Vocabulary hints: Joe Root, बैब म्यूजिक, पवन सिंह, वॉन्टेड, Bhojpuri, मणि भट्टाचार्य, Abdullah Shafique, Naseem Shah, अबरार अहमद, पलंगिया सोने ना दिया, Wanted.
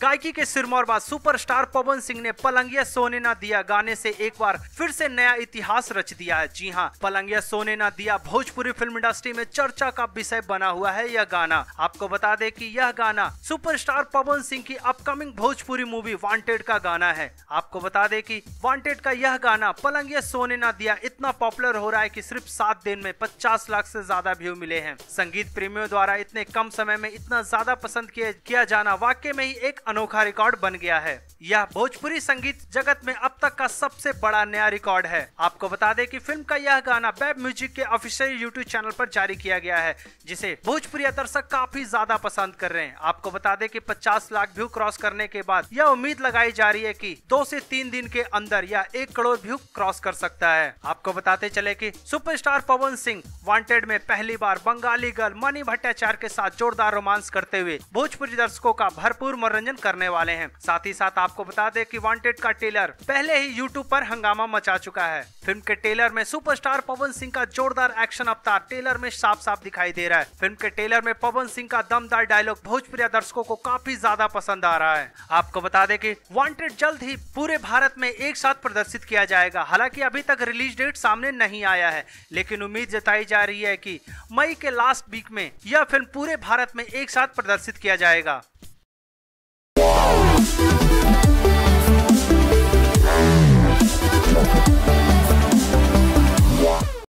गायकी के सिरमौरवा सुपरस्टार पवन सिंह ने पलंगिया सोने ना दिया गाने से एक बार फिर से नया इतिहास रच दिया है। जी हां, पलंगिया सोने ना दिया भोजपुरी फिल्म इंडस्ट्री में चर्चा का विषय बना हुआ है। यह गाना, आपको बता दें कि यह गाना सुपरस्टार पवन सिंह की अपकमिंग भोजपुरी मूवी वॉन्टेड का गाना है। आपको बता दें कि वॉन्टेड का यह गाना पलंगिया सोने ना दिया इतना पॉपुलर हो रहा है कि सिर्फ 7 दिन में 50 लाख से ज्यादा व्यू मिले हैं। संगीत प्रेमियों द्वारा इतने कम समय में इतना ज्यादा पसंद किया जाना वाकई में ही एक अनोखा रिकॉर्ड बन गया है। यह भोजपुरी संगीत जगत में अब तक का सबसे बड़ा नया रिकॉर्ड है। आपको बता दें कि फिल्म का यह गाना बैब म्यूजिक के ऑफिशियल यूट्यूब चैनल पर जारी किया गया है, जिसे भोजपुरी दर्शक काफी ज्यादा पसंद कर रहे हैं। आपको बता दें कि 50 लाख व्यू क्रॉस करने के बाद यह उम्मीद लगाई जा रही है कि 2 से 3 दिन के अंदर यह 1 करोड़ व्यू क्रॉस कर सकता है। आपको बताते चले कि सुपरस्टार पवन सिंह वांटेड में पहली बार बंगाली गर्ल मणि भट्टाचार्य के साथ जोरदार रोमांस करते हुए भोजपुरी दर्शकों का भरपूर मनोरंजन करने वाले हैं। साथ ही साथ आपको बता दें कि वांटेड का ट्रेलर पहले ही यूट्यूब पर हंगामा मचा चुका है। फिल्म के ट्रेलर में सुपरस्टार पवन सिंह का जोरदार एक्शन अवतार ट्रेलर में साफ साफ दिखाई दे रहा है। फिल्म के ट्रेलर में पवन सिंह का दमदार डायलॉग भोजपुरी दर्शकों को काफी ज्यादा पसंद आ रहा है। आपको बता दें कि वांटेड जल्द ही पूरे भारत में एक साथ प्रदर्शित किया जाएगा। हालांकि अभी तक रिलीज डेट सामने नहीं आया है, लेकिन उम्मीद जताई जा रही है कि मई के लास्ट वीक में यह फिल्म पूरे भारत में एक साथ प्रदर्शित किया जाएगा।